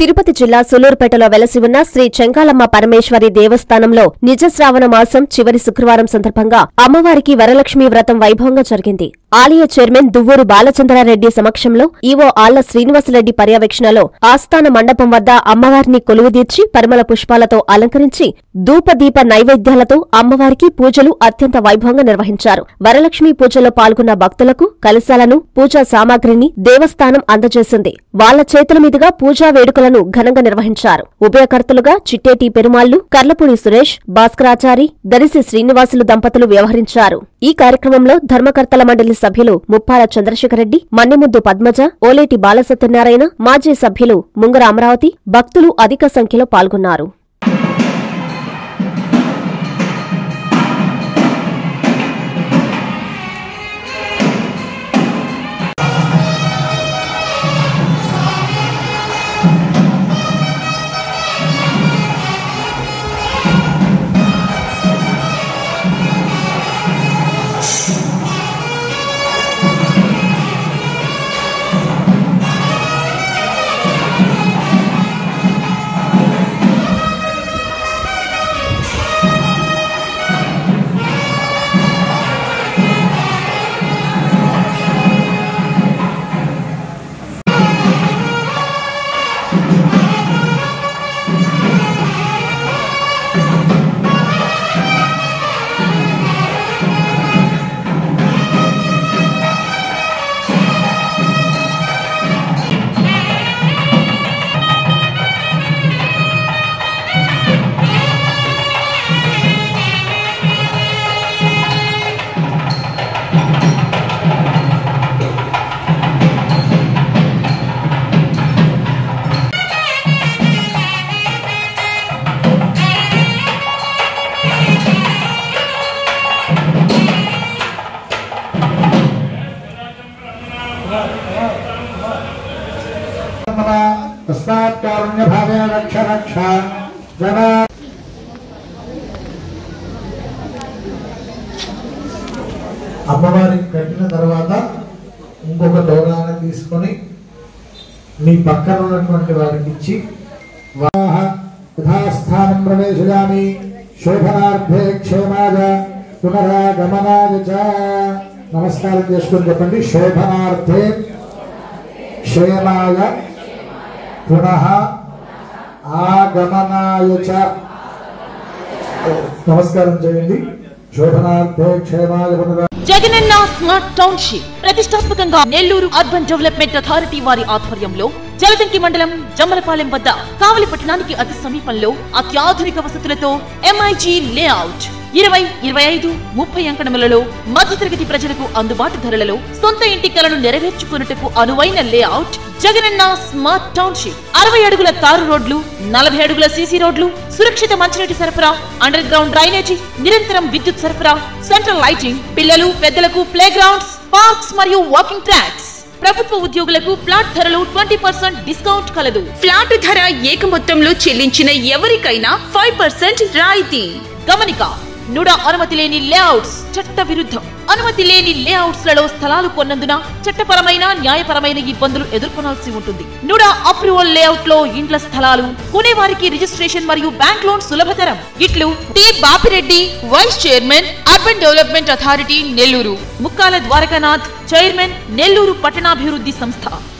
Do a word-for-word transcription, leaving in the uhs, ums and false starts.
తిరుపతి జిల్లా సోలూరుపేటలో వెలసి ఉన్న శ్రీ చెంగాలమ్మ పరమేశ్వరి దేవస్థానంలో నిజశ్రావణ మాసం చివరి శుక్రవారం సందర్భంగా అమ్మవారికి వరలక్ష్మి వ్రతం వైభవంగా జరిగింది. ఆలయ చైర్మన్ దివ్వూరు బాలచంద్రా రెడ్డి సమక్షంలో ఈవో ఆళ్ల శ్రీనివాస్ రెడ్డి పర్యవేక్షణలో ఆస్థాన మండపం వద్ద అమ్మవారిని కొలువుదీర్చి పరిమల పుష్పాలతో అలంకరించి ధూపదీప నైవేద్యాలతో అమ్మవారికి పూజలు అత్యంత వైభవంగా నిర్వహించారు. వరలక్ష్మి పూజలో పాల్గొన్న భక్తులకు కలశాలను, పూజా సామాగ్రిని దేవస్థానం అందజేసింది. వాళ్ల చేతుల మీదుగా పూజా వేడుకలు ఘనంగా నిర్వహించారు. ఉభయకర్తలుగా చిట్టేటి పెరుమాళ్లు, కర్మపూరి సురేష్, భాస్కరాచారి, దరిసి శ్రీనివాసులు దంపతులు వ్యవహరించారు. ఈ కార్యక్రమంలో ధర్మకర్తల మండలి సభ్యులు ముప్పాల చంద్రశేఖర్ రెడ్డి, మనిముద్దు పద్మజ, ఓలేటి బాల సత్యనారాయణ, మాజీ సభ్యులు ముంగర అమరావతి భక్తులు అధిక సంఖ్యలో పాల్గొన్నారు. कारुण्य भावे रक्षा रक्षा जना అమ్మవారికి కట్టిన తర్వాత ఇంకొక దూరాన్ని తీసుకొని మీ పక్కన ఉన్నటువంటి వారికి ఇచ్చి వాహ యథాస్థానం ప్రవేశయామి శోభనార్థే క్షేమాయ పునరాగమనాయ చ. నమస్కారం చేసుకొని చెప్పండి, శోభనార్థే క్షేమాయ पुनः आगमनाय च. नमस्कार जयंती शोभनार्थे क्षेमाय पुनः जगन्नाथ स्मार्ट टाउनशिप प्रतिष्ठात्मक नेल्लूरू अर्बन डेवलपमेंट अथॉरिटी वारी आध्वर्यंलो जलशंकी मलम जमरपाले कावली पटना की अति समीपंलो अत्याधुनिक वसतुलतो एमआईजी लेआउट ఇరవై ఇరవై ఐదు ముప్పై అంకణములలో మధ్యతరగతి ప్రజలకు అందుబాటు ధరలలో సొంత ఇంటి కలను నెరవేర్చుకున్నట్టుకు అనువైన లేఅవుట్ జగనన్న స్మార్ట్ టౌన్షిప్. అరవై అడుగుల తారు రోడ్లు, నలభై అడుగుల సీసీ రోడ్లు, సురక్షిత మంచినీటి సరఫరా, అండర్ గ్రౌండ్ డ్రైనేజీ, నిరంతరం విద్యుత్ సరఫరా, సెంట్రల్ లైటింగ్, పిల్లలు పెద్దలకు ప్లే గ్రౌండ్స్, పార్క్స్ మరియు వాకింగ్ ట్రాక్స్. ప్రభుత్వ ఉద్యోగులకు ఫ్లాట్ ధరలు ట్వంటీ పర్సెంట్ డిస్కౌంట్ కలదు. ఫ్లాట్ ధర ఏక మొత్తంలో చెల్లించిన ఎవరికైనా ఫైవ్ పర్సెంట్ రాయితీ. గమనిక, నూడ అనుమతి లేని లేఅవుట్స్ చట్ట విరుద్ధం. అనుమతి లేని లేఅవుట్స్ లలో స్థలాలు కొన్నందున చట్టపరమైన న్యాయపరమైన ఇబ్బందులు ఎదుర్కొనాల్సి ఉంటుంది. నూడ అప్రూవల్ లేఅవుట్ లో ఇండ్ల స్థలాలు కొనేవారికి రిజిస్ట్రేషన్ మరియు బ్యాంక్ లోన్ సులభతరం. ఇట్లు T Bapireddy, vice chairman urban development authority Nellore, Mukkala Dwarakanath, chairman Nellore పట్టణాభివృద్ధి సంస్థ.